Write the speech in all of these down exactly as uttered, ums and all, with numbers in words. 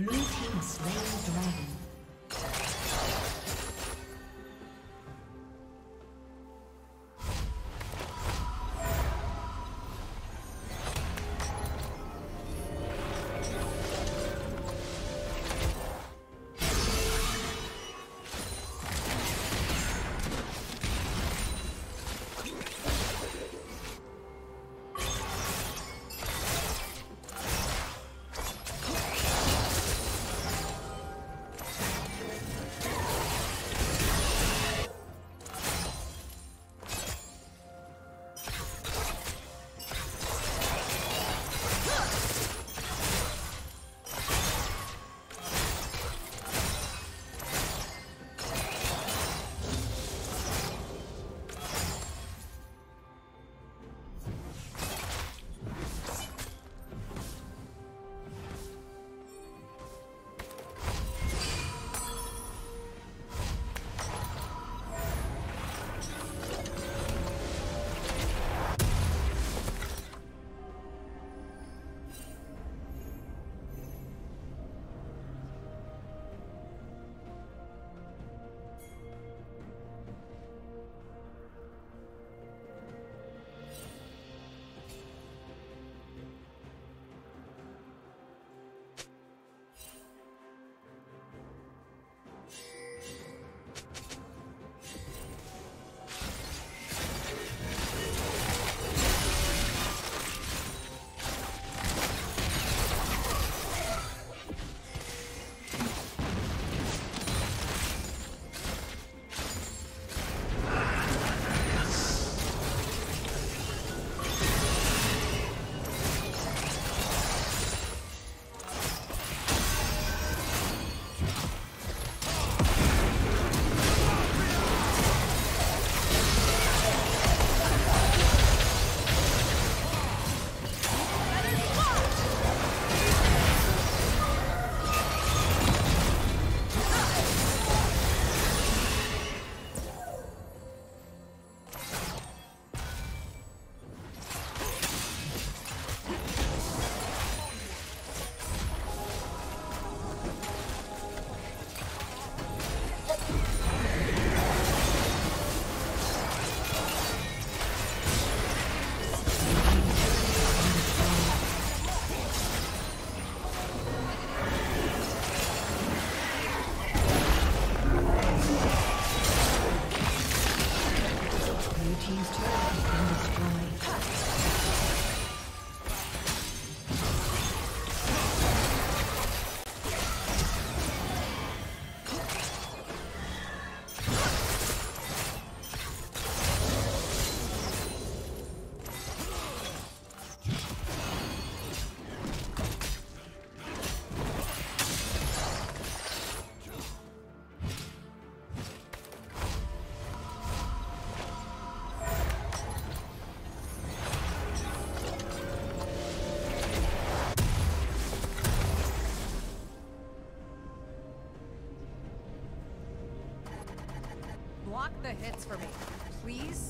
Blue team slaying dragon. Block the hits for me, please.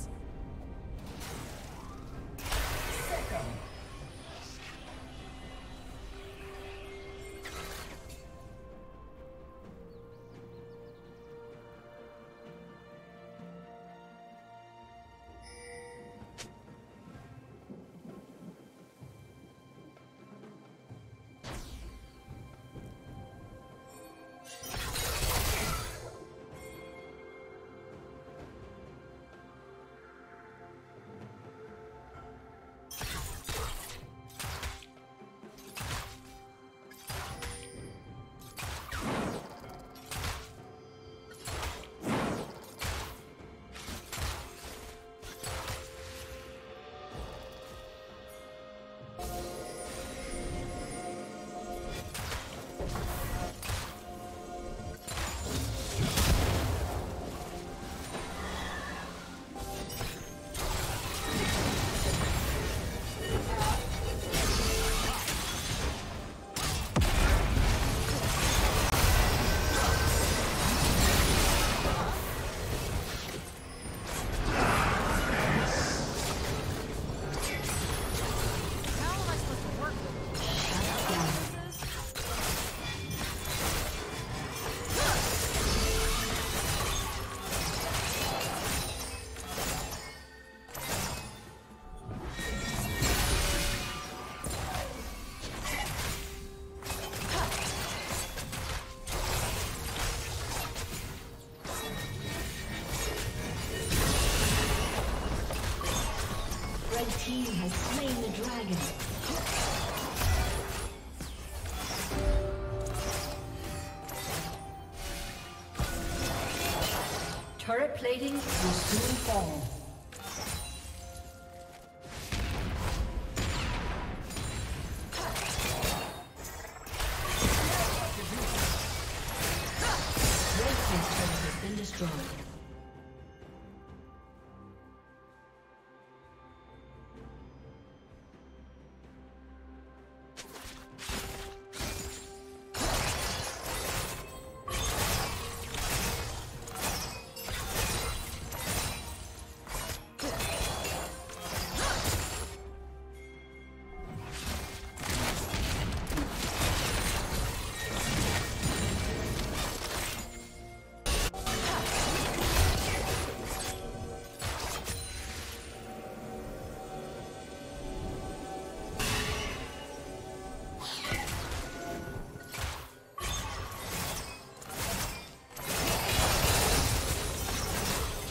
Turret plating will soon fall.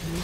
Blue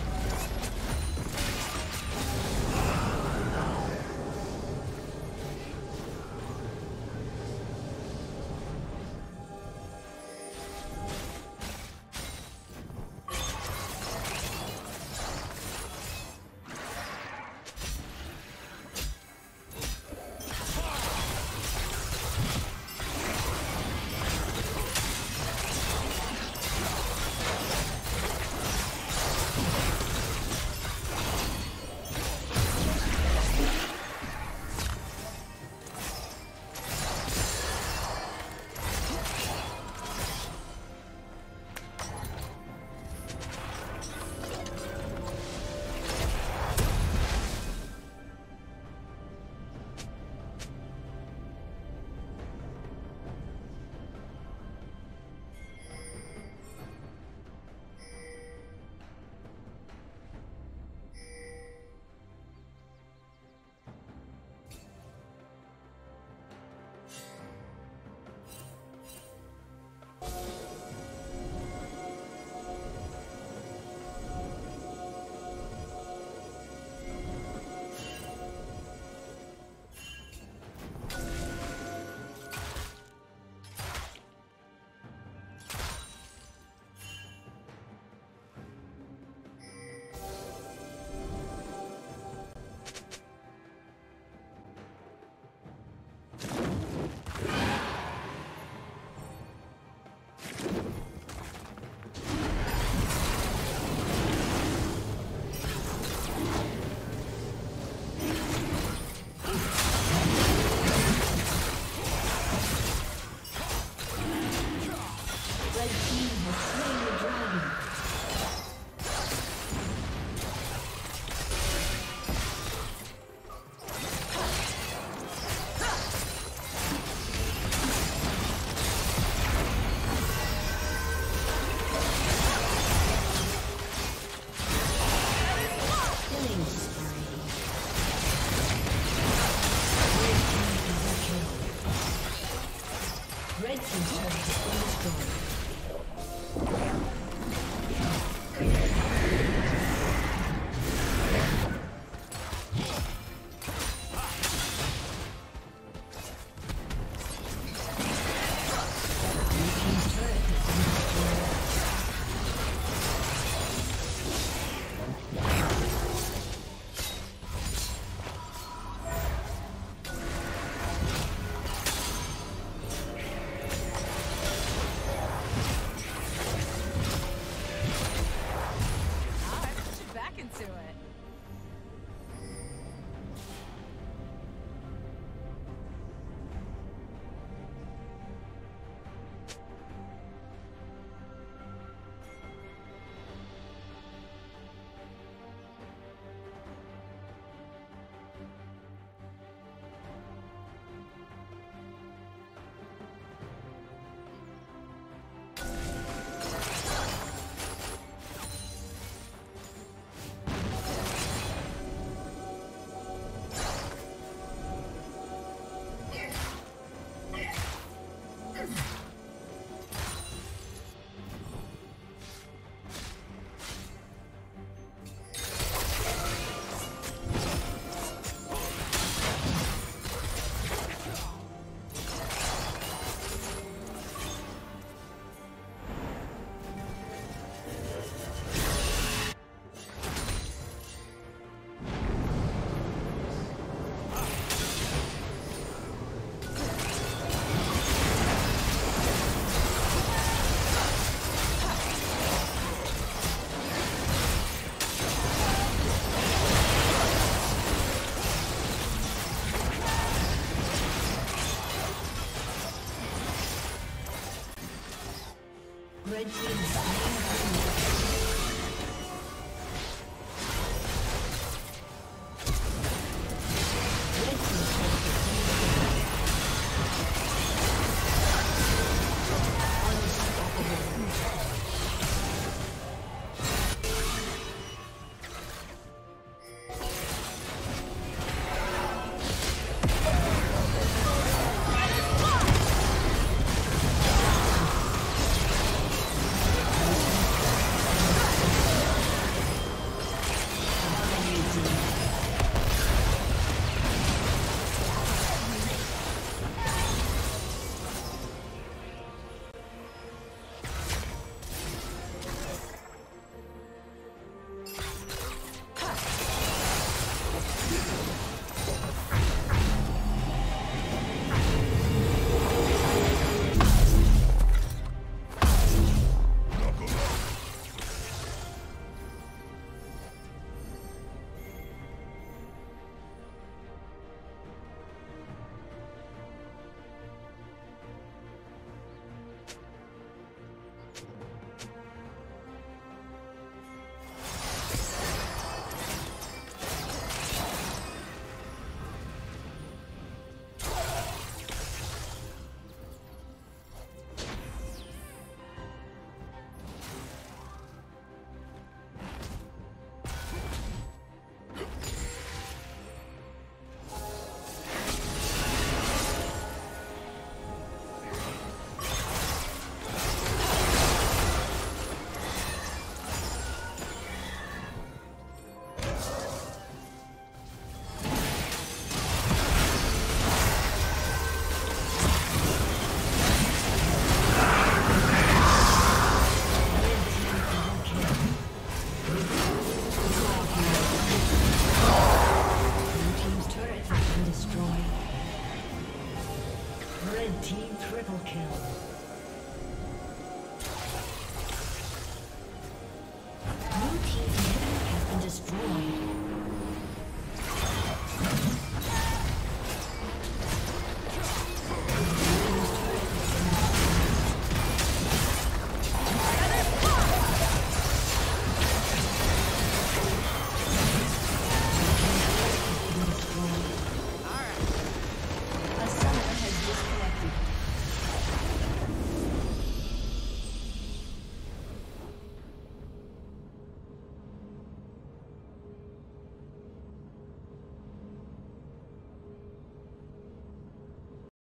Triple kill.